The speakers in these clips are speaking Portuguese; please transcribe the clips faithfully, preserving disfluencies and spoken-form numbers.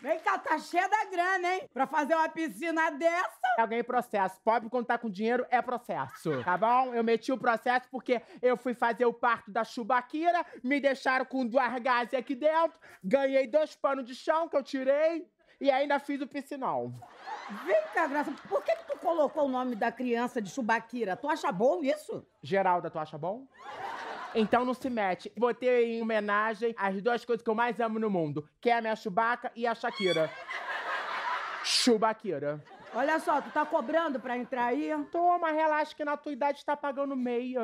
Vem cá, tá cheia da grana, hein? Pra fazer uma piscina dessa... Eu ganhei processo. Pobre, quando tá com dinheiro, é processo. Tá bom? Eu meti o processo porque eu fui fazer o parto da Chubaquira, me deixaram com duas gases aqui dentro, ganhei dois panos de chão que eu tirei e ainda fiz o piscinão. Vem cá, Graça, por que que tu colocou o nome da criança de Chubaquira? Tu acha bom isso? Geralda, tu acha bom? Então não se mete. Botei em homenagem as duas coisas que eu mais amo no mundo, que é a minha Chewbacca e a Shakira. Chubaquira. Olha só, tu tá cobrando pra entrar aí? Toma, relaxa que na tua idade tá pagando meia.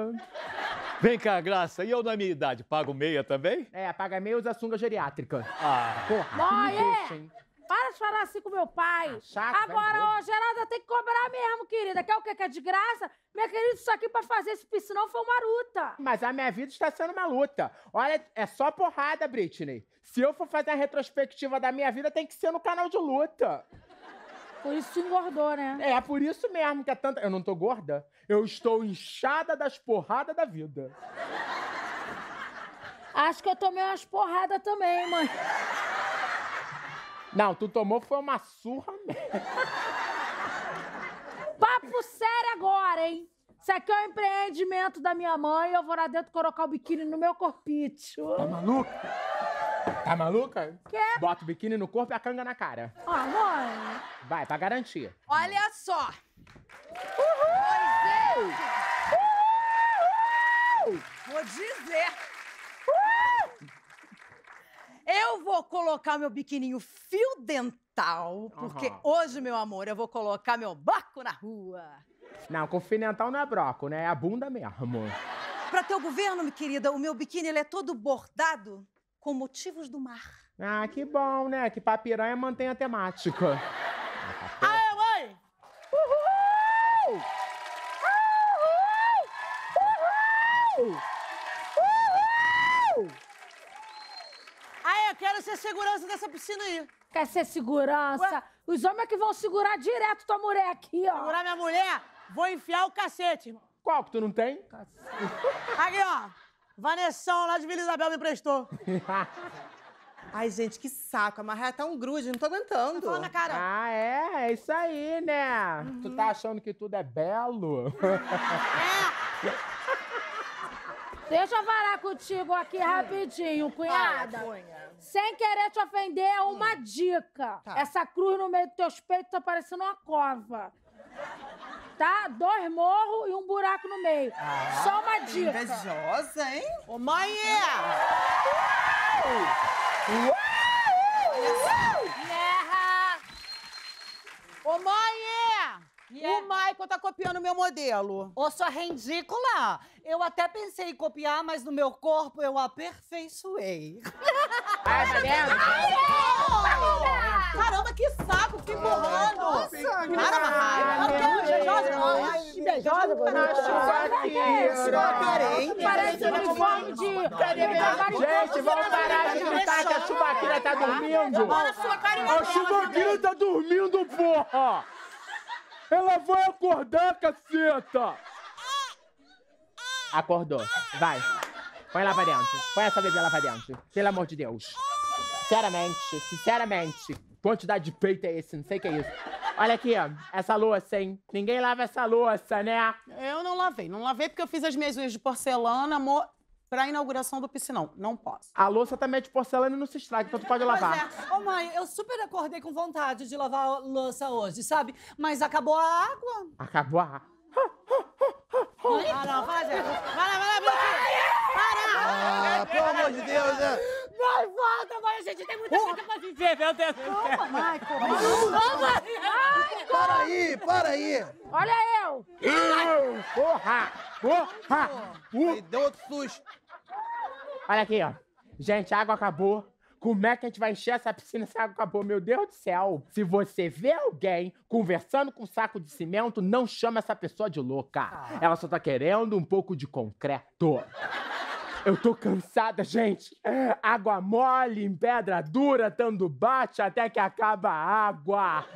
Vem cá, Graça, e eu na minha idade pago meia também? É, paga meia e usa sunga geriátrica. Ah, porra. Mãe, para de falar assim com meu pai. Ah, chato, agora, ô, Geralda, tem que cobrar mesmo, querida. Quer o quê? Que é de graça? Minha querida, isso aqui pra fazer esse piscinão foi uma luta. Mas a minha vida está sendo uma luta. Olha, é só porrada, Britney. Se eu for fazer a retrospectiva da minha vida, tem que ser no canal de luta. Por isso te engordou, né? É, é por isso mesmo que é tanta... Eu não tô gorda. Eu estou inchada das porradas da vida. Acho que eu tomei umas porradas também, mãe. Não, tu tomou foi uma surra mesmo. Papo sério agora, hein? Isso aqui é um empreendimento da minha mãe e eu vou lá dentro colocar o biquíni no meu corpício. Tá maluca? Tá maluca? Quê? Bota o biquíni no corpo e a canga na cara. Ah, mãe. Vai, pra garantir. Olha só. Uhul! Uhul! Uhul! Vou dizer. Uhul! Eu vou colocar meu biquininho fio dental, porque uhum. hoje, meu amor, eu vou colocar meu bloco na rua. Não, com fio dental não é broco, né? É a bunda mesmo. Pra teu governo, minha querida, o meu biquíni, ele é todo bordado com motivos do mar. Ah, que bom, né? Que pra piranha mantém a temática. Aê, mãe! Uhul! Uhul! Uhul! Uhul! Aê, eu quero ser segurança dessa piscina aí. Quer ser segurança? Ué? Os homens que vão segurar direto tua mulher aqui, ó. Segurar minha mulher? Vou enfiar o cacete, irmão. Qual que tu não tem? Cacete. Aqui, ó. Vanessão, lá de Vila Isabel, me emprestou. Ai, gente, que saco. A marraia tá um grude, não tô aguentando. Tá falando na cara. Ah, é? É isso aí, né? Uhum. Tu tá achando que tudo é belo? É! Deixa eu falar contigo aqui rapidinho, cunhada. Ah, sem querer te ofender, uma hum. dica. Tá. Essa cruz no meio dos teus peitos tá parecendo uma cova. Tá? Dois morros e um buraco no meio. Ah, só uma dica. Invejosa, hein? Ô, mãe! Uau! Uau! Terra! Ô, mãe! Yeah. O Maico tá copiando o meu modelo. Ô, sua ridícula! Eu até pensei em copiar, mas no meu corpo eu aperfeiçoei. Ai, tá vendo? Caramba, que saco! Fiquei borrando! Nossa, cara, Marraia! Invejosa, Chubaquira! Parece um uniforme de... Gente, vamos parar de gritar que a Chubaquira tá dormindo! A Chubaquira tá dormindo, porra! Ela vai acordar, caceta! Acordou. Vai. Põe lá pra dentro. Põe essa bebê lá pra dentro. Pelo amor de Deus. Sinceramente, sinceramente. Quantidade de peito é esse? Não sei o que é isso. Olha aqui, ó. Essa louça, hein? Ninguém lava essa louça, né? Eu não lavei. Não lavei porque eu fiz as minhas unhas de porcelana, amor, pra inauguração do piscinão. Não posso. A louça também é de porcelana e não se estraga, então tu pode lavar. Pois é. Ô, mãe, eu super acordei com vontade de lavar a louça hoje, sabe? Mas acabou a água. Acabou a água. Mãe? Ah, não, fala, Zé. Vai lá, vai lá, vai lá. Para! Ah, pelo amor de Deus, né? Mãe, volta, mãe. A gente tem muita coisa pra viver, meu Deus. Calma, mãe. Calma. Para aí, para aí. Olha eu. Eu, porra. Porra. Me deu outro susto. Olha aqui, ó. Gente, a água acabou. Como é que a gente vai encher essa piscina se a água acabou? Meu Deus do céu. Se você vê alguém conversando com um saco de cimento, não chama essa pessoa de louca. Ah. Ela só tá querendo um pouco de concreto. Eu tô cansada, gente. Água mole, em pedra dura, dando bate até que acaba a água.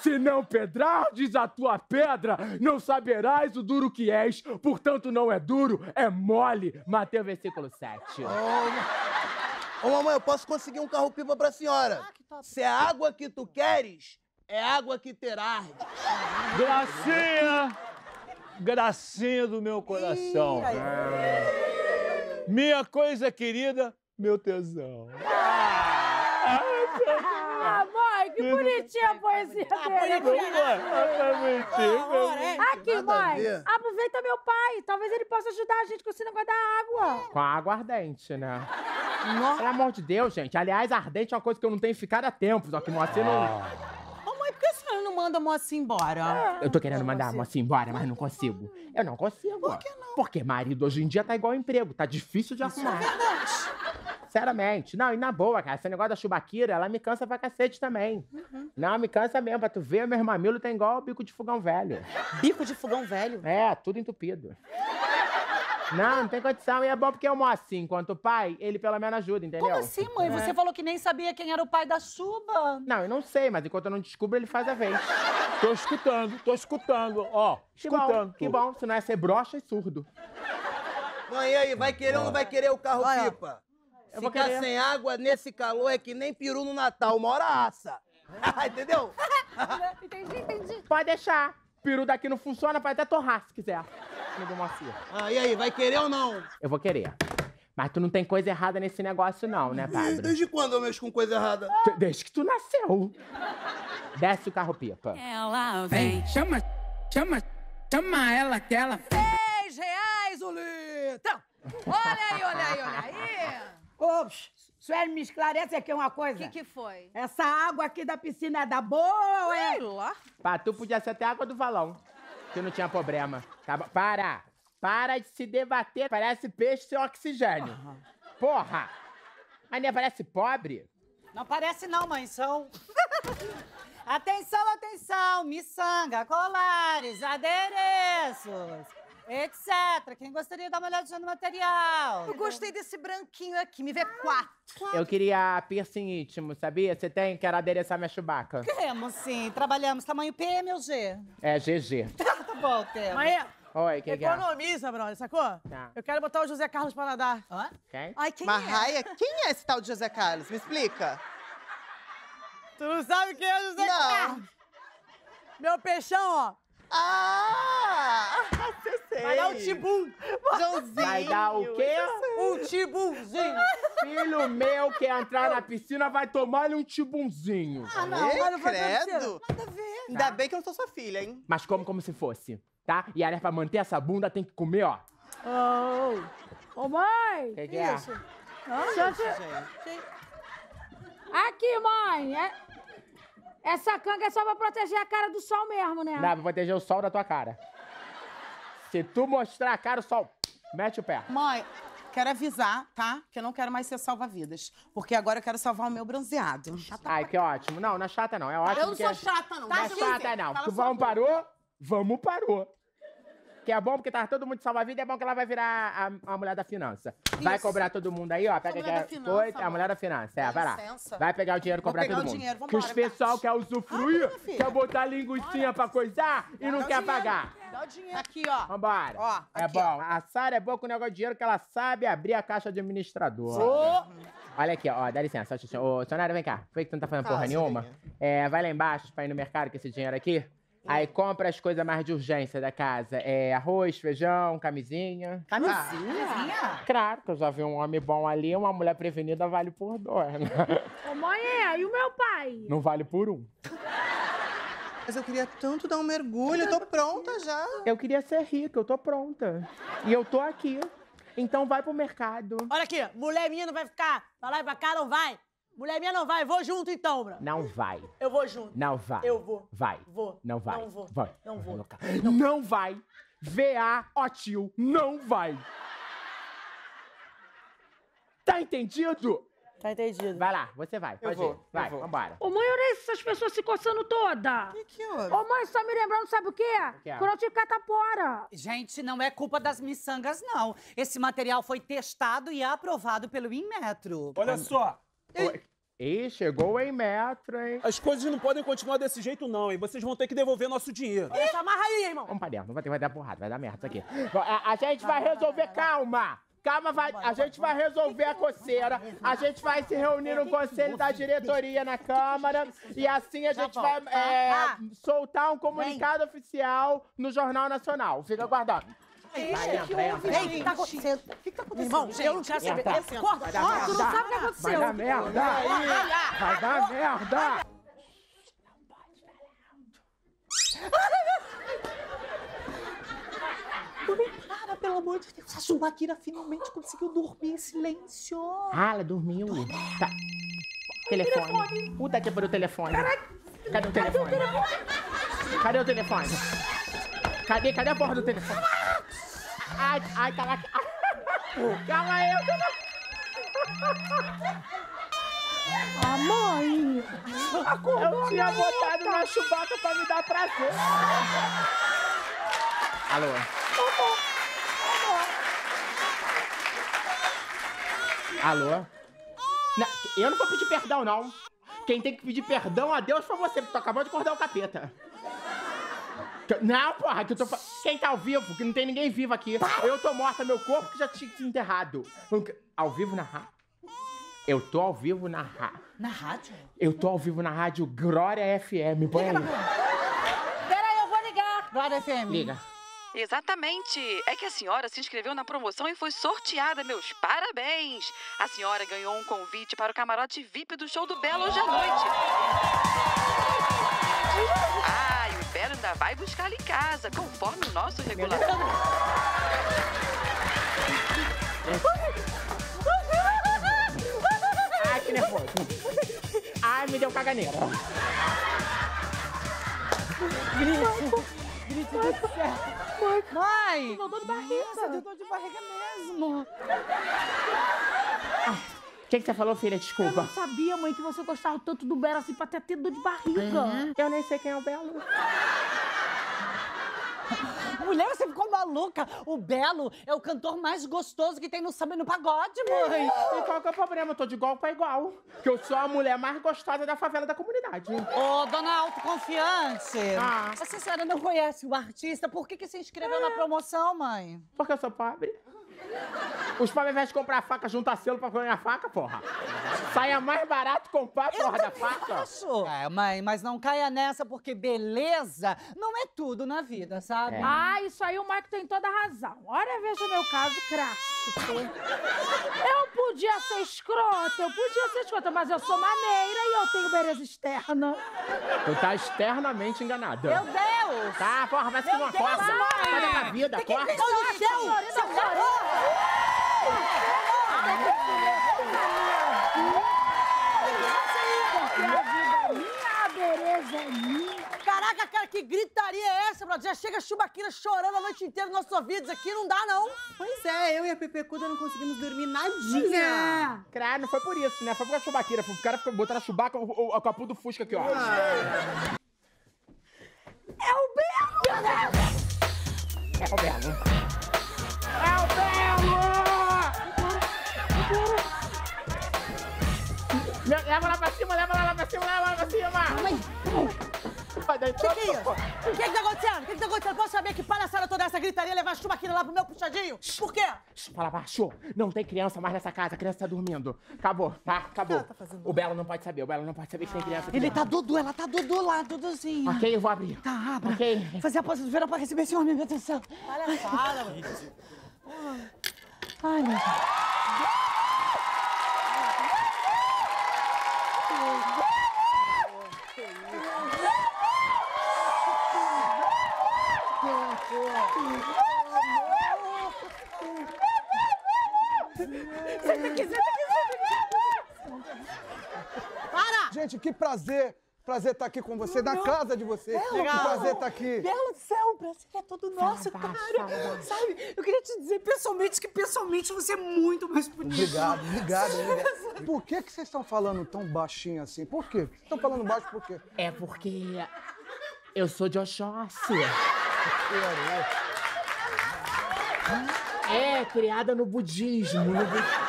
Se não pedrares a tua pedra, não saberás o duro que és. Portanto, não é duro, é mole. Mateus, versículo sete. Oh. Ô, mamãe, eu posso conseguir um carro-pipa pra senhora. Ah, que top. Se é água que tu queres, é água que terás. Gracinha! Gracinha do meu coração. Ih, minha coisa querida, meu tesão. Ah, ah, mãe, que bonitinha a poesia dele. Bonitinha. Aqui, mãe, aproveita meu pai. Talvez ele possa ajudar a gente com esse negócio da água. Com a água ardente, né? Nossa. Pelo amor de Deus, gente. Aliás, ardente é uma coisa que eu não tenho ficado há tempo. Só que Moacir não... Ô, mãe, por que a senhora não manda a Moacir embora? É. Eu tô querendo mandar a Moacir embora, mas não consigo. Eu não consigo. Por que não? Porque marido hoje em dia tá igual emprego. Tá difícil de arrumar. Isso é verdade. Sinceramente. Não, e na boa, cara, esse negócio da Chubaquira, ela me cansa pra cacete também. Uhum. Não, me cansa mesmo. Pra tu ver, meu mamilo tá igual bico de fogão velho. Bico de fogão velho? É, tudo entupido. Não, não tem condição. E é bom porque eu mostro assim. Enquanto o pai, ele pelo menos ajuda, entendeu? Como assim, mãe? É. Você falou que nem sabia quem era o pai da Chuba. Não, eu não sei, mas enquanto eu não descubro, ele faz a vez. Tô escutando, tô escutando, ó. Que escutando. Bom, que bom, se não é ser broxa e surdo. Mãe, e aí, vai querer ou não vai querer o carro-pipa? Eu Ficar querer. sem água nesse calor é que nem peru no Natal, uma hora assa. Entendeu? Entendi, entendi. Pode deixar. Peru daqui não funciona, pode até torrar se quiser. Ah, e aí, vai querer ou não? Eu vou querer. Mas tu não tem coisa errada nesse negócio não, né, padre? Desde quando eu mexo com coisa errada? Desde que tu nasceu. Desce o carro-pipa. Ela vem. Chama, chama, chama ela que ela... Seis reais o litro. Olha aí, olha aí, olha aí. Ô, Sueli, me esclarece aqui uma coisa. O que que foi? Essa água aqui da piscina é da boa ou é... lá? Pá, tu podia ser até água do valão, que não tinha problema. Tá, para! Para de se debater. Parece peixe sem oxigênio. Uhum. Porra! Mas nem parece pobre? Não parece não, mansão. Atenção, atenção! Miçanga, colares, adereços... etcétera. Quem gostaria de dar uma olhadinha no material? Eu gostei desse branquinho aqui. Me vê quatro. Eu queria piercing íntimo, sabia? Você tem? Quero adereçar minha Chubaca. Temos, sim. Trabalhamos. Tamanho P M ou G? É, G G. Tá bom, temos. Mãe, Oi, que economiza, brother, sacou? Tá. Eu quero botar o José Carlos para nadar. Hã? Quem? Ai, quem Marraia? É? Quem é esse tal de José Carlos? Me explica. Tu não sabe quem é o José não. Carlos? Meu peixão, ó. Ah! Você sei. Vai dar o tibum. Joãozinho. Vai dar o quê? Um tibumzinho. Filho meu quer entrar na piscina, vai tomar-lhe um tibumzinho. Ah, não, eu não vou credo. Nada a ver. Ainda tá. bem que eu não sou sua filha, hein? Mas como como se fosse, tá? E aliás, pra manter essa bunda, tem que comer, ó. Ô, oh. oh, mãe! O que, que é? Isso. Nossa, gente. gente. Aqui, mãe. É... Essa canga é só pra proteger a cara do sol mesmo, né? Não, pra proteger o sol da tua cara. Se tu mostrar a cara, o sol mete o pé. Mãe, quero avisar, tá? Que eu não quero mais ser salva-vidas. Porque agora eu quero salvar o meu bronzeado. Chata Ai, que ótimo. Não, não é chata não, é ótimo. Eu não sou chata não. Não é chata não. Tu vamos parou, vamos parou. Que é bom porque tá todo mundo salva-vida, é bom que ela vai virar a, a mulher da finança. Isso. Vai cobrar todo mundo aí, ó. Pega a mulher da finança. A mulher da finança, é, vai lá. Vai pegar o dinheiro e cobrar todo mundo. Vou pegar o dinheiro, vamos embora. Que os pessoal quer usufruir, ah, quer botar linguicinha pra coisar e não quer pagar. Dá o dinheiro. Aqui, ó. Vambora. Ó, é aqui, bom. Ó. A Sara é boa com o negócio de dinheiro que ela sabe abrir a caixa de administrador. Oh. Olha aqui, ó. Dá licença. Ô, Sonário, vem cá. Foi que tu não tá fazendo porra nenhuma? É, vai lá embaixo pra ir no mercado com esse dinheiro aqui. Aí compra as coisas mais de urgência da casa. É arroz, feijão, camisinha. Camisinha? Camisinha? Claro, que eu já vi um homem bom ali, uma mulher prevenida vale por dois. Ô, mãe, e o meu pai? Não vale por um. Mas eu queria tanto dar um mergulho, eu tô pronta já. Eu queria ser rica, eu tô pronta. E eu tô aqui. Então vai pro mercado. Olha aqui, mulher minha não vai ficar pra lá e pra cá, não vai. Mulher minha não vai, vou junto então, bro. Não vai. Eu vou junto. Não vai. Eu vou. Vai. Vou. Não vai. Não vou. Vai. Não vou. Não, não vai. V A O tio, não vai. Tá entendido? Tá entendido. Vai lá, você vai. Eu Pode vou. Ir. Vai, eu vou. Vambora. Ô, mãe, olha essas pessoas se coçando toda. Que que houve? Ô, mãe, só me lembrando, sabe o quê? O que é? Corotinho catapora. Gente, não é culpa das miçangas, não. Esse material foi testado e aprovado pelo Inmetro. Olha Ai. só. Ei. Ei, chegou o Inmetro, hein? As coisas não podem continuar desse jeito, não, hein? Vocês vão ter que devolver nosso dinheiro. Olha essa marra aí, irmão. Vamos pra dentro, vai, vai dar porrada, vai dar merda isso aqui. A, a gente vai resolver, calma. Calma, vai, a gente vai resolver a coceira. A gente vai se reunir no conselho da diretoria na Câmara. E assim a gente vai é, soltar um comunicado oficial no Jornal Nacional. Fica aguardando. Ei, o que tá acontecendo? O que tá acontecendo? Irmão, gente, eu não quero saber. Corta, corta, tu não sabe o que aconteceu. Vai dar merda. Vai dar merda. Não pode falar alto. Pelo amor de Deus, a Jubaquira finalmente conseguiu dormir em silêncio. Ah, ela dormiu. Tá. Telefone. Puta que pariu o telefone. Cadê o telefone? Cadê o telefone? Cadê? Cadê a porra do telefone? Ai, ai, tá lá. Calma aí, eu tô na... Ah, mãe! Acordou, eu tinha botado na Chewbacca pra me dar prazer. Alô? Alô? Não, eu não vou pedir perdão, não. Quem tem que pedir perdão a Deus foi você, porque tu acabou de acordar o capeta. Não, porra, que eu tô... Quem tá ao vivo, que não tem ninguém vivo aqui. Eu tô morta, meu corpo que já tinha enterrado. Ao vivo na rádio. Eu tô ao vivo na rádio. Na rádio? Eu tô ao vivo na rádio Glória F M. Põe aí. Peraí, eu vou ligar. Glória F M. Liga. Exatamente. É que a senhora se inscreveu na promoção e foi sorteada, meus parabéns. A senhora ganhou um convite para o camarote V I P do show do Belo hoje à noite. Ah, e o Belo ainda vai buscar em casa, conforme o nosso regulamento. Ai, que nervoso. Ai, me deu caganeira. Briti, deu certo. Mãe, mãe. Deu dor de barriga. Nossa, deu dor de barriga mesmo. O ah, que, que você falou, filha? Desculpa. Eu não sabia, mãe, que você gostava tanto do Belo assim pra ter tido dor de barriga. Uhum. Eu nem sei quem é o Belo. Mulher, você ficou maluca. O Belo é o cantor mais gostoso que tem no samba e no pagode, mãe. E qual que é o problema? Eu tô de igual pra igual. Que eu sou a mulher mais gostosa da favela da comunidade. Ô, oh, dona autoconfiante. Ah. Se a senhora não conhece o artista, por que que se inscreveu é. na promoção, mãe? Porque eu sou pobre. Os pobres, ao invés de comprar faca, junta selo pra ganhar faca, porra. Saia mais barato comprar a porra da faca. Acho. É, mãe, mas não caia nessa, porque beleza não é tudo na vida, sabe? É. Ah, isso aí o Maico tem toda a razão. Olha, veja meu caso clássico. Eu podia ser escrota, eu podia ser escrota, mas eu sou maneira e eu tenho beleza externa. Tu tá externamente enganada. Meu Deus! Tá, porra, vai ser uma coça. Sai da minha vida, corta. Meu Deus, seu garoto! Caraca, cara, que gritaria é essa, brother? Já chega a Chewbacca chorando a noite inteira nos nossos ouvidos aqui, não dá, não. Pois é, eu e a Pepecuda não conseguimos dormir nadinha. É. Cara, não foi por isso, né? Foi porque a Chewbacca, foi o cara botaram a Chewbacca com a capu do Fusca aqui, ó. Ah. É o Belo! É o Belo. É o Belo! Leva lá pra cima, leva lá pra cima, leva lá pra cima! Mãe! O que, que é isso? O que, que tá acontecendo? O que, que tá acontecendo? Posso saber que palhaçada toda essa gritaria levar a Chewbacca lá pro meu puxadinho? Por quê? Fala baixo! Não tem criança mais nessa casa, a criança tá dormindo. Acabou, tá? Acabou. Tá o Belo não pode saber, o Belo não pode saber que tem criança aqui. Ele tá Dudu, ela tá Dudu lá, Duduzinho. Ok, eu vou abrir. Tá, abra. Ok. Fazer a pose do verão pra receber esse homem, meu Deus do céu. Palhaçada, mano. Ai, meu Deus. Senta aqui, senta aqui, senta aqui. Para! Gente, que prazer. Prazer estar aqui com você, não, na não. casa de vocês. Que prazer estar aqui. Belo do céu, o prazer é todo nosso, fala cara. Baixo, baixo. Sabe, eu queria te dizer pessoalmente que pessoalmente você é muito mais bonito. Obrigado, obrigado. obrigado. Por que que vocês estão falando tão baixinho assim? Por quê? Vocês estão falando baixo por quê? É porque eu sou de Oxóssi. É, criada no budismo. No budismo.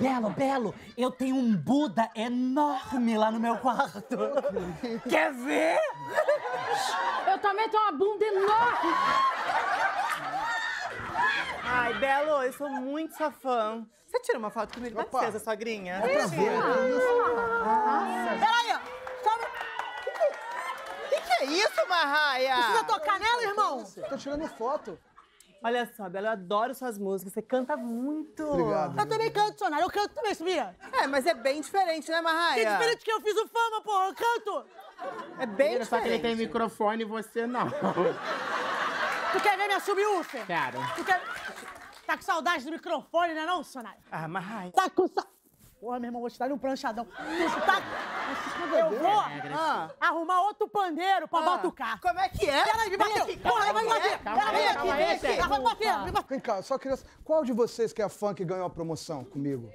Belo, Belo, eu tenho um Buda enorme lá no meu quarto. Quer ver? Eu também tenho uma bunda enorme. Ai, Belo, eu sou muito sua fã. Você tira uma foto comigo? Opa. Pode ser, essa sogrinha. É pra ver. Nossa. Peraí, ó. Sobe. O que, que, que é isso, Marraia? Precisa tocar nela, irmão? Tô tirando foto. Olha só, Belo, eu adoro suas músicas, você canta muito. Obrigado. Eu também canto, Sonara, eu canto também, sabia? É, mas é bem diferente, né, Marraia? É diferente que eu fiz o Fama, porra, eu canto! É bem diferente. Só que ele tem microfone e você não. Tu quer ver minha sub-úlcera? Quero. Tu quer... Tá com saudade do microfone, né não, Sonara? Ah, Marraia... Tá com saudade... Porra, meu irmão, vou te dar um pranchadão. Tu tá... Eu vou ah. arrumar outro pandeiro pra ah. batucar. Como é que é? Ela me bateu! Porra, ela vai bater! Ela vem aqui, vem aqui! Ela vai bater, me bateu! Vem cá, só queria... Qual de vocês que é fã que ganhou a promoção comigo?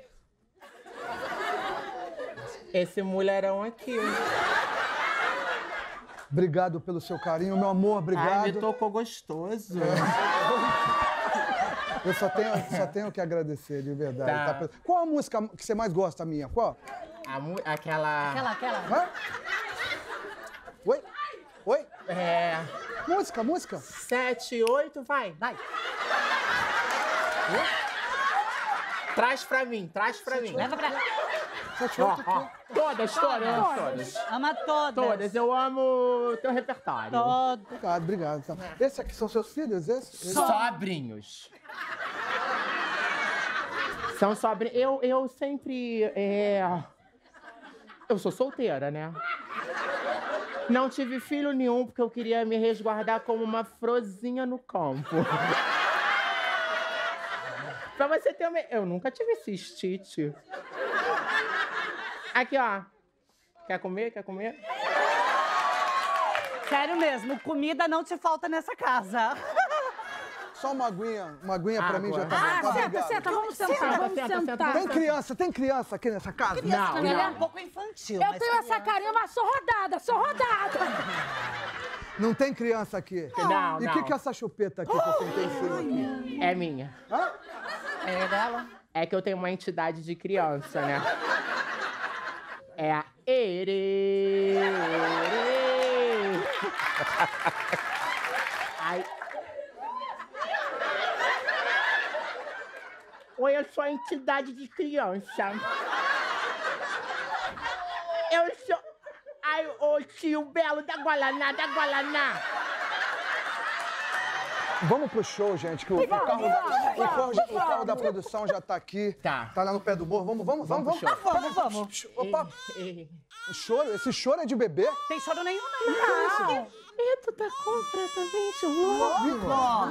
Esse mulherão aqui. Obrigado pelo seu carinho, meu amor, obrigado. Ai, me tocou gostoso. É. Eu só tenho, só tenho que agradecer, de verdade. Tá. Tá... Qual a música que você mais gosta minha? Qual? A aquela... Aquela, aquela. Hã? Oi? Oi? É... Música, música. Sete, oito, vai, vai. Oi? Traz pra mim, traz pra Sete, mim. Leva pra... Sete, oito, oh, oh. Todas, todas, todas, todas. Ama todas. Todas, eu amo teu repertório. Todas. Obrigado, obrigado. Então, esses aqui são seus filhos, esses? Sobrinhos. São sobre... Eu, eu sempre... É... Eu sou solteira, né? Não tive filho nenhum, porque eu queria me resguardar como uma frozinha no campo. Pra você ter uma... Eu nunca tive esse estite. Aqui, ó. Quer comer? Quer comer? Sério mesmo, comida não te falta nessa casa. Só uma aguinha, uma aguinha ah, pra mim agora. Já tá bom. Ah, tá, senta, senta, vamos sentar, senta, vamos sentar. Senta, senta. Tem criança, tem criança aqui nessa casa? Criança, não, não. Ela é um pouco infantil. Eu tenho essa carinha, mas sou rodada, sou rodada. Não tem criança aqui? Não, não. E o que, que é essa chupeta aqui oh, que eu sentei em cima aqui? É minha. Hã? É dela? É que eu tenho uma entidade de criança, né? É a Ere. Ai... Oi, eu sou a entidade de criança. Eu sou... Ai, ô tio Belo da Guaraná, da Guaraná. Vamos pro show, gente, que o, o, carro, o, carro, o carro da produção já tá aqui. Tá. Tá lá no pé do morro. Vamos, vamos, vamos. Vamos, vamos. vamos. Opa. O choro, esse choro é de bebê? Tem choro nenhum, não. Não. Isso. Tu tá completamente louco. Não,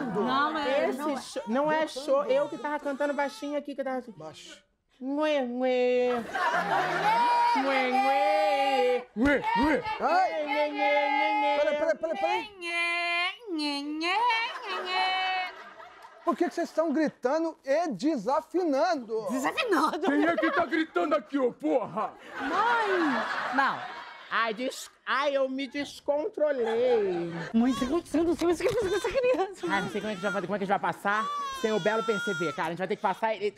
não é. Esse não, show, não é show. Eu que tava cantando baixinho aqui, que tava assim. Baixo. Ué, ué. Ué, ué. Ué, ué. Peraí, peraí, peraí, peraí. Por que vocês estão gritando e desafinando? Desafinando. Quem é que tá gritando aqui, ô porra? Mãe. Não. Ai, des... Ai, eu me descontrolei. Mãe, o que aconteceu? Não sei o que aconteceu com essa criança. Ai, não sei como é que a gente vai fazer, como é que a gente vai passar sem o Belo perceber, cara. A gente vai ter que passar... Não sei,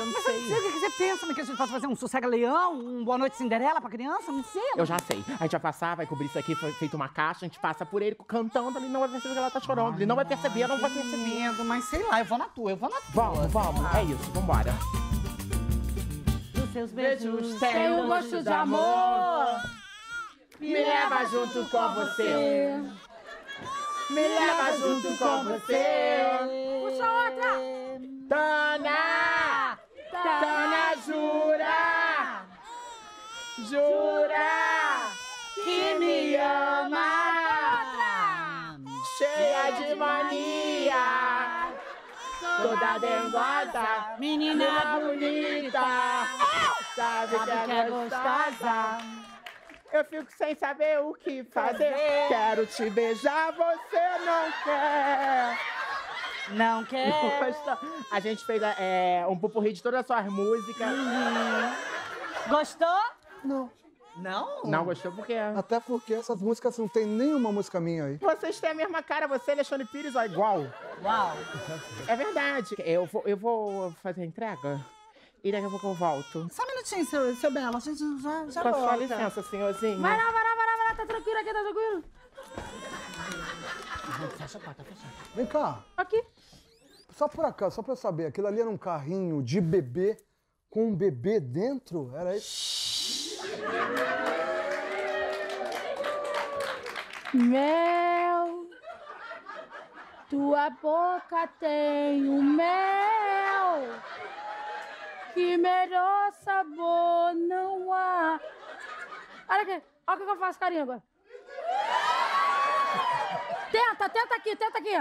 eu não mas sei. Mas o que você pensa, mas que a gente pode fazer um Sossega-Leão, um Boa Noite Cinderela pra criança? Não sei. Eu já sei. A gente vai passar, vai cobrir isso aqui, feito uma caixa, a gente passa por ele cantando, ele não vai perceber que ela tá chorando, ai, ele não vai perceber, ela não vai percebendo. Mas sei lá, eu vou na tua, eu vou na tua. Vamos, vamos, ah. é isso, vambora. Dos seus beijos, tem um gosto de amor. amor. Me leva junto com você. Me leva junto com você. Puxa outra. Tana. Tana, jura. Jura que me ama. Cheia de mania. Toda dengosa. Menina bonita. Sabe que é gostosa. Eu fico sem saber o que fazer. Quero te beijar, você não quer. Não quer. A gente fez é, um pupurri de todas as suas músicas. Uhum. Gostou? Não. Não? Não gostou por quê? Até porque essas músicas não tem nenhuma música minha aí. Vocês têm a mesma cara, você e Alexandre Pires, ó, igual. Uau. É verdade. Eu vou, eu vou fazer a entrega. E daqui a pouco eu volto. Só um minutinho, seu, seu Belo. A gente já, já volta. Só licença, senhorzinho. Vai lá, vai lá, vai lá, vai lá. Tá tranquilo aqui, tá tranquilo. Fecha a porta, fecha. Vem cá. Aqui. Só por acaso, só pra eu saber, aquilo ali era um carrinho de bebê com um bebê dentro? Era isso? Mel, tua boca tem o mel, que melhor sabor não há. Olha aqui, olha o que eu faço carinho agora. Tenta, tenta aqui, tenta aqui.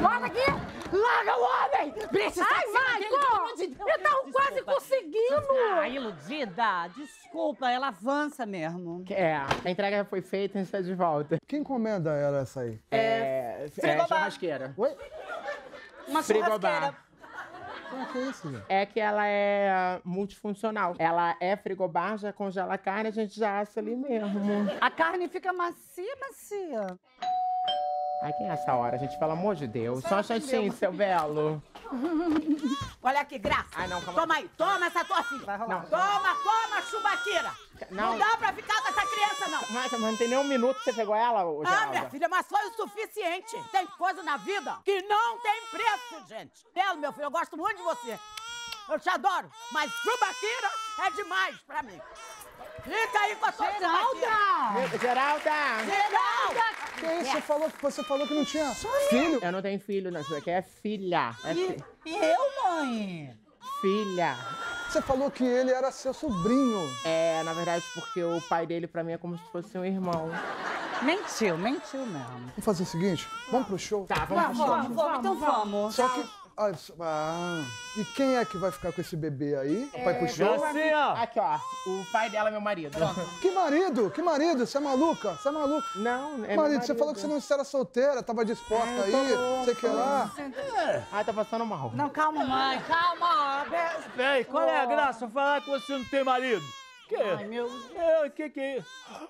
Bota aqui. Larga o homem! Briti, ai, Maico! Eu tava quase conseguindo! Ah, iludida! Desculpa, ela avança mesmo. É, a entrega foi feita e a gente tá de volta. Quem encomenda era essa aí? É... Frigobar. É churrasqueira. Oi? Uma churrasqueira. Ah, que é isso, né? É que ela é multifuncional. Ela é frigobar, já congela a carne, a gente já assa ali mesmo. A carne fica macia, macia. Ai, que é essa hora, gente? Pelo amor de Deus. Só um chatinho, seu Belo. Olha aqui, Graça. Ai, não, calma. Toma aí, toma essa tua filha. Vai rolar. Não. Toma, toma, chubaqueira. Não. Não dá pra ficar com essa criança, não. Mas não tem nem um minuto que você pegou ela, Geralda. Ah, minha filha, mas foi o suficiente. Tem coisa na vida que não tem preço, gente. Belo, meu filho, eu gosto muito de você. Eu te adoro, mas chubaqueira é demais pra mim. Fica aí com a sua Geralda! Geralda! Geralda! Que isso? Você falou, você falou que não tinha filho? Eu não tenho filho, não. Isso aqui é filha. É e, fi... e eu, mãe? Filha. Você falou que ele era seu sobrinho. É, na verdade, porque o pai dele, pra mim, é como se fosse um irmão. Mentiu, mentiu mesmo. Vamos fazer o seguinte? Vamos pro show? Tá, vamos, vamos pro show. Vamos, vamos, então vamos. Só que... Ah, e quem é que vai ficar com esse bebê aí? O pai é, puxou? Você, ó. Aqui, ó. O pai dela é meu marido. Que marido? Que marido? Você é maluca? Você é maluca? Não, é marido, meu marido. Você falou que você não era solteira, tava disposta é, aí, você quer lá. É. Ai, tá passando mal. Não, calma, mãe. Calma. Ei, qual é a graça falar que você não tem marido? Que? Ai, meu Deus. O que que é isso?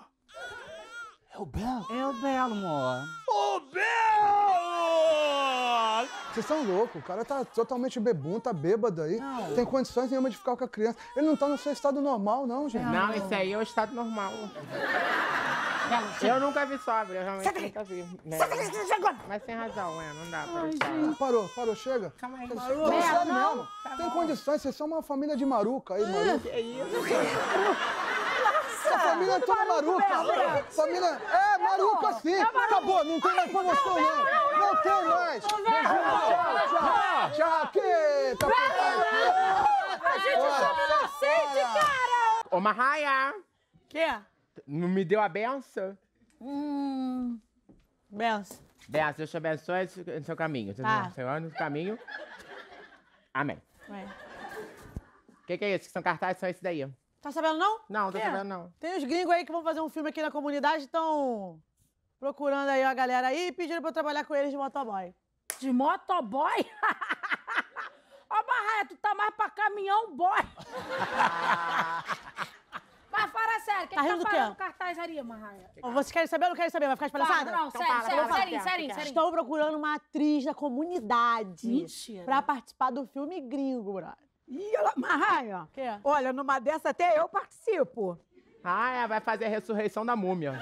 É o Belo? É o Belo, amor. O Belo! Vocês são loucos, o cara tá totalmente bebum, tá bêbado aí. Não. Tem condições nenhuma de ficar com a criança. Ele não tá no seu estado normal, não, gente. Não, isso aí é o estado normal. Eu nunca vi sóbrio, eu realmente nunca vi. Né? Mas sem razão, é, não dá pra ai, gente. Parou, parou, chega. Calma aí, parou. Não, sério mesmo. Tá tem bom. Condições, vocês são uma família de maruca aí, maruca. É isso. A família é toda maruca. maruca. Família é maruca sim. É maruca. Acabou, não tem mais promoção não. Não, não, não, não, não tem mais. Não, não, não. Tchau, tchau. Jaqueta. A gente chama inocente, cara. Ô, Marraia. Quê? Não me deu a benção? Hum... Benção. Benção, Deus te abençoe no seu caminho. Tá. Senhor, no seu caminho. Amém. O que que é isso? Que são cartazes, são esses daí. Tá sabendo não? Não, tô é. sabendo não. Tem os gringos aí que vão fazer um filme aqui na comunidade, estão procurando aí a galera aí e pediram pra eu trabalhar com eles de motoboy. De motoboy? Ó, Barraia, tu tá mais pra caminhão boy. Mas fala sério, quem tá, tá falando do cartazaria, Marraia? Vocês querem saber ou não querem saber? Vai ficar de palhaçada? Não, não, então, sério, sério, sério, sério, sério. Estou procurando uma atriz da comunidade. Mentira. Pra participar do filme gringo, brother. Ih, ela, Marraia, olha, numa dessa até eu participo. Ah, vai fazer a ressurreição da múmia.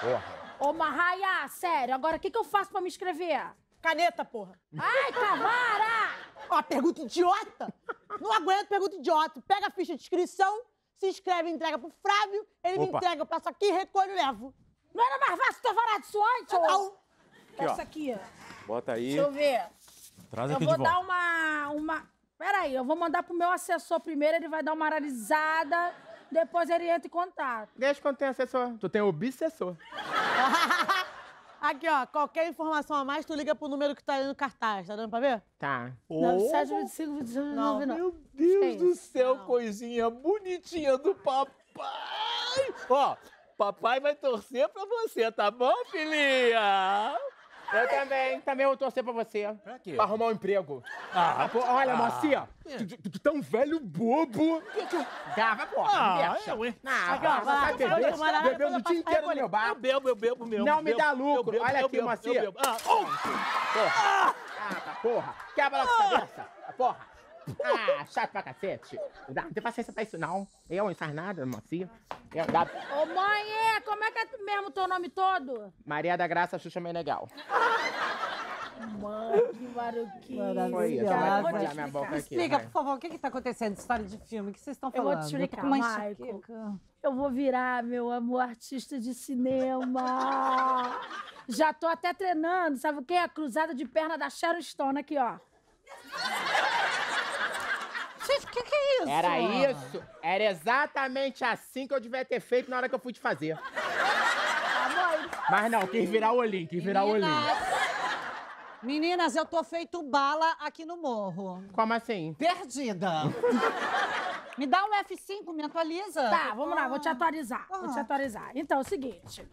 Porra. Ô, Marraia, sério, agora o que, que eu faço pra me inscrever? Caneta, porra. Ai, cavara! Ó, pergunta idiota. Não aguento pergunta idiota. Pega a ficha de inscrição, se inscreve, entrega pro Flávio, ele Opa. me entrega, eu passo aqui, recolho e levo. Não era mais fácil ter falado isso antes? Não. Essa aqui, ó. Bota aí. Deixa eu ver. Traz aqui de volta. Eu vou dar uma... uma... Peraí, eu vou mandar pro meu assessor primeiro, ele vai dar uma analisada, depois ele entra em contato. Deixa quando tem assessor. Tu tem obsessor. Aqui, ó, qualquer informação a mais, tu liga pro número que tá ali no cartaz. Tá dando pra ver? Tá. nove sete dois cinco dois nove nove. Meu Deus do céu, não. Coisinha bonitinha do papai. Ó, papai vai torcer pra você, tá bom, filhinha? Eu também, também vou torcer pra você. Pra quê? Pra arrumar um emprego. Ah, pô, olha, ah, Marcia, tu, tu, tu tá um velho bobo. Dava, porra, ah, deixa. Ué. Não, vai beber, bebendo o dia inteiro no meu bar. Eu bebo, eu bebo mesmo. Não me dá lucro. Olha aqui, Marcia. Ah, porra. Ah, porra. Quebra logo essa cabeça. Porra. Ah, chato pra cacete. Não tem paciência pra isso, não. Eu não faz nada, Marcia. Eu, dá... Ô, mãe, como é que é mesmo o teu nome todo? Maria da Graça Xuxa Menegal. Mano, que maruquinha. Foi isso, vai molhar minha boca aqui. Explica, vai. Por favor, o que que tá acontecendo? História de filme, o que vocês estão falando? Eu vou te explicar, Maico. Eu vou virar, meu amor, artista de cinema. Já tô até treinando, sabe o quê? A cruzada de perna da Sharon Stone aqui, ó. Gente, o que que é isso? Era isso? Era exatamente assim que eu devia ter feito na hora que eu fui te fazer. Mas não, quis virar o olhinho, quis virar o olhinho. Meninas, eu tô feito bala aqui no morro. Como assim? Perdida. Me dá um F cinco, me atualiza. Tá, vamos ah. lá, vou te atualizar, ah. vou te atualizar. Então, é o seguinte,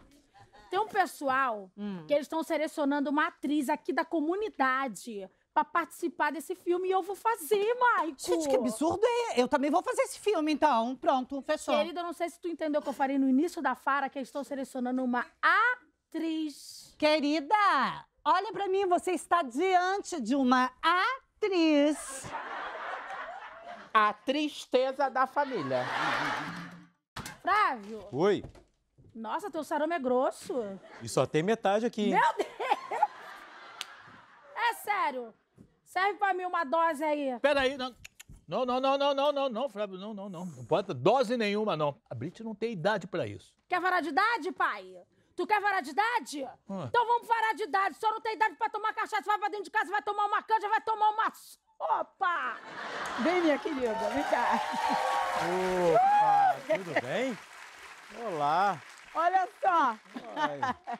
tem um pessoal hum. que eles estão selecionando uma atriz aqui da comunidade pra participar desse filme e eu vou fazer, Maico. Gente, que absurdo é? Eu também vou fazer esse filme, então. Pronto, fechou. Querida, eu não sei se tu entendeu o que eu falei no início da fala, que eu estou selecionando uma atriz. Querida, olha pra mim, você está diante de uma atriz. A tristeza da família. Flávio. Oi. Nossa, teu saroma é grosso. E só tem metade aqui. Meu Deus! É sério. Serve pra mim uma dose aí. Peraí, não. Não, não, não, não, não, não, não, Flávio, não, não, não. Não bota dose nenhuma, não. A Briti não tem idade pra isso. Quer falar de idade, pai? Tu quer varar de idade? Ah. Então vamos varar de idade. Só não tem idade pra tomar cachaça. Vai pra dentro de casa, vai tomar uma canja, vai tomar uma... Opa! Vem, minha querida, vem cá. Opa, tudo bem? Olá. Olha só. Oi.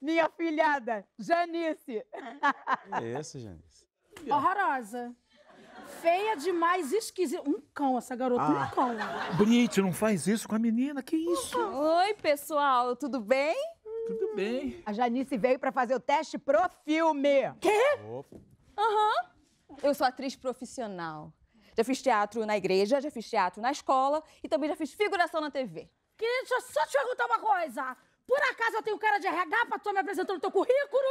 Minha filhada, Janice. Que é isso, Janice? Horrorosa. Feia demais, esquisita. Um cão, essa garota, ah. um cão. Briti, não faz isso com a menina, que isso? Oi, pessoal, tudo bem? Tudo bem. A Janice veio pra fazer o teste pro filme. Quê? Aham. Uhum. Eu sou atriz profissional. Já fiz teatro na igreja, já fiz teatro na escola e também já fiz figuração na T V. Querida, deixa eu só te perguntar uma coisa. Por acaso eu tenho cara de R H pra tu me apresentar no teu currículo?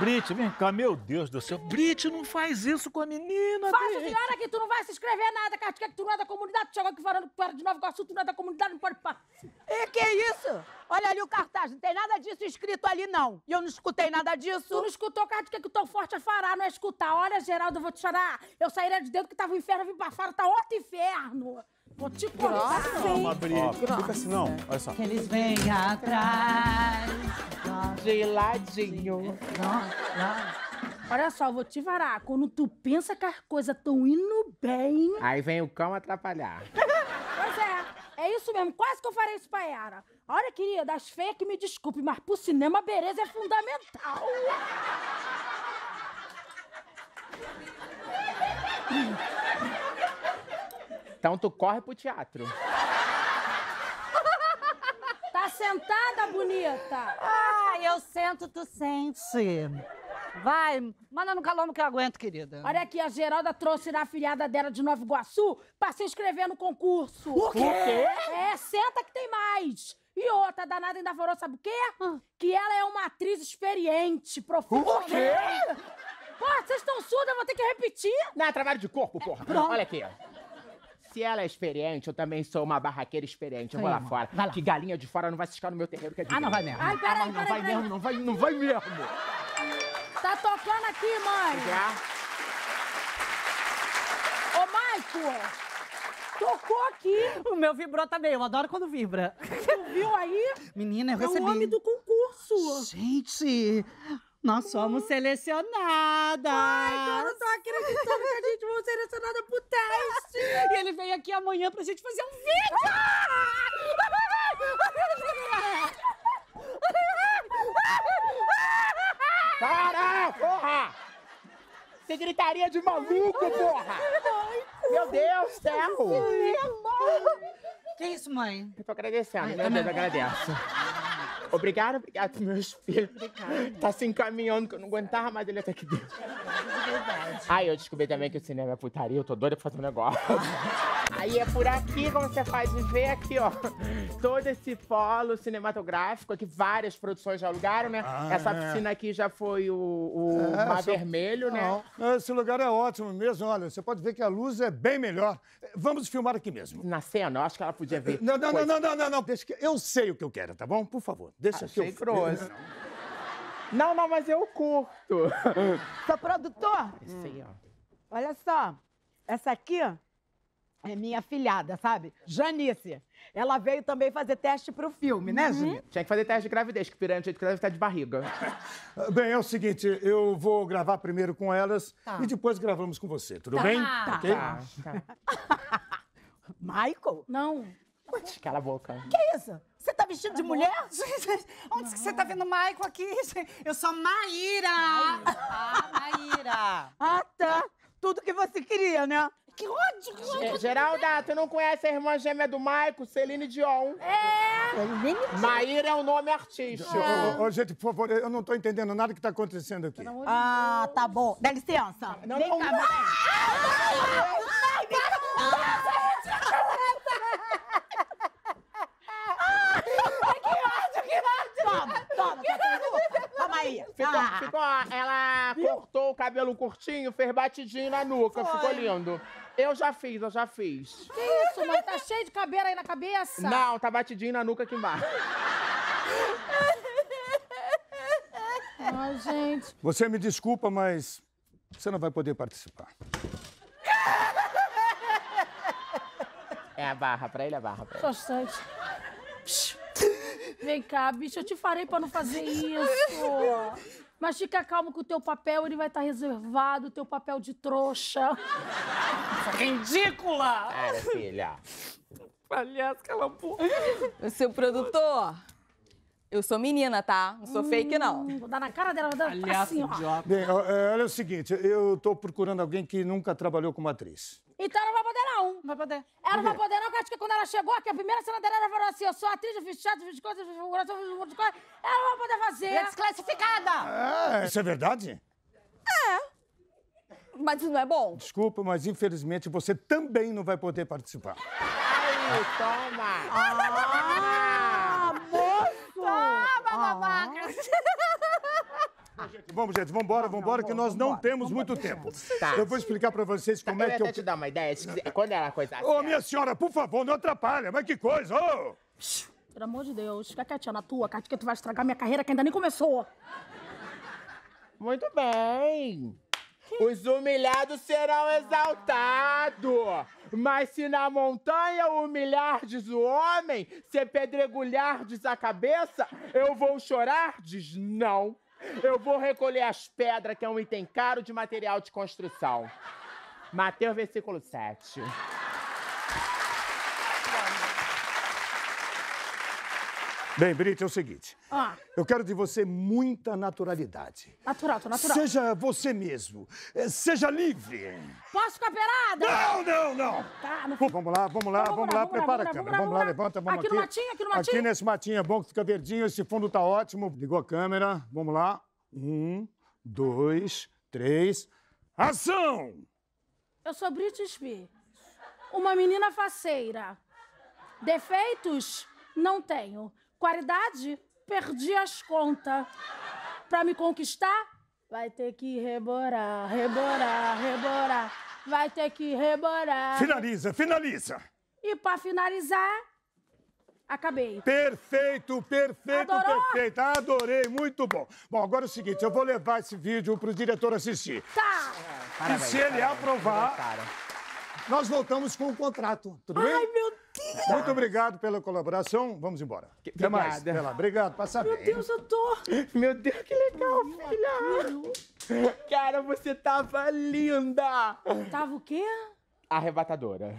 Briti, vem cá, meu Deus do céu. Briti, não faz isso com a menina. Faz de hora que tu não vai se inscrever nada, Cartica, que tu não é da comunidade. Tu chegou aqui falando que tu era de Nova Iguaçu, tu não é da comunidade, não pode participar. E que isso? Olha ali o cartaz, não tem nada disso escrito ali, não. E eu não escutei nada disso. Tu não escutou, Cartica, que o tão forte é fará, não é escutar. Olha, Geraldo, eu vou te chorar. Eu saíra de dentro que tava o inferno, eu vim pra fora, tá outro inferno. Vou te contar. Calma, Briti. Fica assim, não. Olha só. Que eles vêm atrás. Geladinho. Olha só, vou te varar. Quando tu pensa que as coisas estão indo bem... Aí vem o cão atrapalhar. Pois é. É isso mesmo. Quase que eu farei isso pra Yara. Olha, querida, as feias que me desculpe, mas pro cinema a beleza é fundamental. Então tu corre pro teatro. Tá sentada, bonita? Ah, eu sento, tu sente. Vai, manda no calombo que eu aguento, querida. Olha aqui, a Geralda trouxe na afilhada dela de Nova Iguaçu pra se inscrever no concurso. O quê? É, senta que tem mais. E outra danada ainda falou, sabe o quê? Hum. Que ela é uma atriz experiente, profunda. O quê? Porra, vocês estão surdos, eu vou ter que repetir. Não, é trabalho de corpo, porra. É, olha aqui, ó. Se ela é experiente, eu também sou uma barraqueira experiente. Eu vou lá fora. Lá. Que galinha de fora não vai se ficar no meu terreiro, que é de... Ah, não vai mesmo. Ai, peraí, ah, não, não vai mesmo, não vai, não vai mesmo. Tá tocando aqui, mãe. Já. Ô, Maico, tocou aqui. O meu vibrou também, eu adoro quando vibra. Tu viu aí? Menina, eu recebi... É o homem do concurso. Gente... Nós somos selecionadas! Ai, eu não tô acreditando que a gente foi selecionada pro teste! E ele veio aqui amanhã pra gente fazer um vídeo! Para, porra! Você gritaria de maluco, porra! Meu Deus do céu! Que isso, mãe? Eu tô agradecendo, meu Deus, eu agradeço. Obrigado, obrigado, meus filhos. Obrigado. Tá se encaminhando, que eu não aguentava mais ele até aqui dentro. Aí eu descobri também que o cinema é putaria, eu tô doida pra fazer um negócio. Aí é por aqui, como você faz ver aqui, ó. Todo esse polo cinematográfico aqui, várias produções já alugaram, né? Ah, Essa é. piscina aqui já foi o, o é, Mar seu... Vermelho, né? Não, esse lugar é ótimo mesmo, olha, você pode ver que a luz é bem melhor. Vamos filmar aqui mesmo. Na cena, eu acho que ela podia ver. Não, não, não, não, não, não, não, deixa que... Eu sei o que eu quero, tá bom? Por favor, deixa ah, que eu... Achei grosso. Não, não, mas eu curto. Sou produtor? Isso aí, ó. Olha só, essa aqui é minha filhada, sabe? Janice. Ela veio também fazer teste pro filme, né, Júnior? Tinha que fazer teste de gravidez, que piranha do jeito que deve estar de barriga. Bem, é o seguinte, eu vou gravar primeiro com elas tá. e depois gravamos com você, tudo tá. bem? Tá. Okay? Tá. tá. Maico? Não. Putz, cala a boca. Que é isso? Você tá vestido de mulher? Onde que você tá vendo o Maico aqui? Eu sou Maíra! Maíra. Ah, Maíra! Ah, tá! Tudo que você queria, né? Que ódio, que ódio! Geralda, tu não conhece a irmã gêmea do Maico, Celine Dion? É! Maíra é um nome artístico. Ô, oh, oh, gente, por favor, eu não tô entendendo nada que tá acontecendo aqui. Ah, tá bom. Dá licença. Não, não, não. Não, não. Ficou, ah. ficou, ela Viu? cortou o cabelo curtinho, fez batidinho na nuca, Foi. ficou lindo. Eu já fiz, eu já fiz. Que isso, mãe? Tá cheio de cabelo aí na cabeça? Não, tá batidinho na nuca aqui embaixo. Ai, gente. Você me desculpa, mas você não vai poder participar. É a barra, pra ele é a barra. Pra ele. Constante. Vem cá, bicho, eu te farei pra não fazer isso. Mas fica calmo que o teu papel, ele vai estar reservado, o teu papel de trouxa. Ridícula! Cara, filha. Palhaço, cala a boca. Seu produtor, eu sou menina, tá? Não sou hum, fake, não. Vou dar na cara dela, vou dar assim, ó. Idiota. Bem, olha o seguinte, eu tô procurando alguém que nunca trabalhou como atriz. Então ela não vai poder, não. Não vai poder. Ela não vai poder, não, porque quando ela chegou aqui, a primeira cena dela, ela falou assim, eu sou atriz, eu fiz teatro, eu fiz coisa, eu fiz figuração, eu fiz coisa. Ela não vai poder fazer. É desclassificada. Ah, isso é verdade? É. Mas isso não é bom? Desculpa, mas infelizmente você também não vai poder participar. Ai, toma. Ah, moço. Toma, babaca. Ah. Vamos, gente, vambora, vambora, que nós não temos muito tempo. Eu vou explicar pra vocês como é que eu... Eu vou te dar uma ideia, quando ela coisa... Ô, minha senhora, por favor, não atrapalha, mas que coisa, ô! Pelo amor de Deus, fica quietinha na tua, Cátia, que tu vai estragar minha carreira que ainda nem começou. Muito bem. Os humilhados serão exaltados, mas se na montanha humilhardes o homem, se pedregulhardes a cabeça, eu vou chorardes, não. Eu vou recolher as pedras, que é um item caro de material de construção. Mateus, versículo sete. Bem, Briti, é o seguinte. Ah. Eu quero de você muita naturalidade. Natural, tô natural. Seja você mesmo. Seja livre. Posso ficar pelada? Não, não, não. Tá, não... Vamos lá, vamos lá, vamos, vamos lá. lá. Prepara a câmera. Vamos lá, levanta, vamos aqui. Aqui no matinho, aqui no matinho. Aqui nesse matinho é bom que fica verdinho. Esse fundo tá ótimo. Ligou a câmera. Vamos lá. Um, dois, três. Ação! Eu sou Briti Spears. Uma menina faceira. Defeitos? Não tenho. Qualidade? Perdi as contas. Pra me conquistar, vai ter que reborar, reborar, reborar. Vai ter que reborar. Finaliza, finaliza. E pra finalizar, acabei. Perfeito, perfeito, Adorou? perfeito. Adorei, muito bom. Bom, agora é o seguinte, eu vou levar esse vídeo pro diretor assistir. Tá. É, parabéns, e se ele parabéns, aprovar, parabéns, nós voltamos com o contrato, tudo bem? Ai, meu Deus. Muito obrigado pela colaboração. Vamos embora. Que, Até obrigada. mais. Até lá. Obrigado. Passa bem. Meu Deus, eu tô... Meu Deus, que legal, filha. Cara, você tava linda. Tava o quê? Arrebatadora.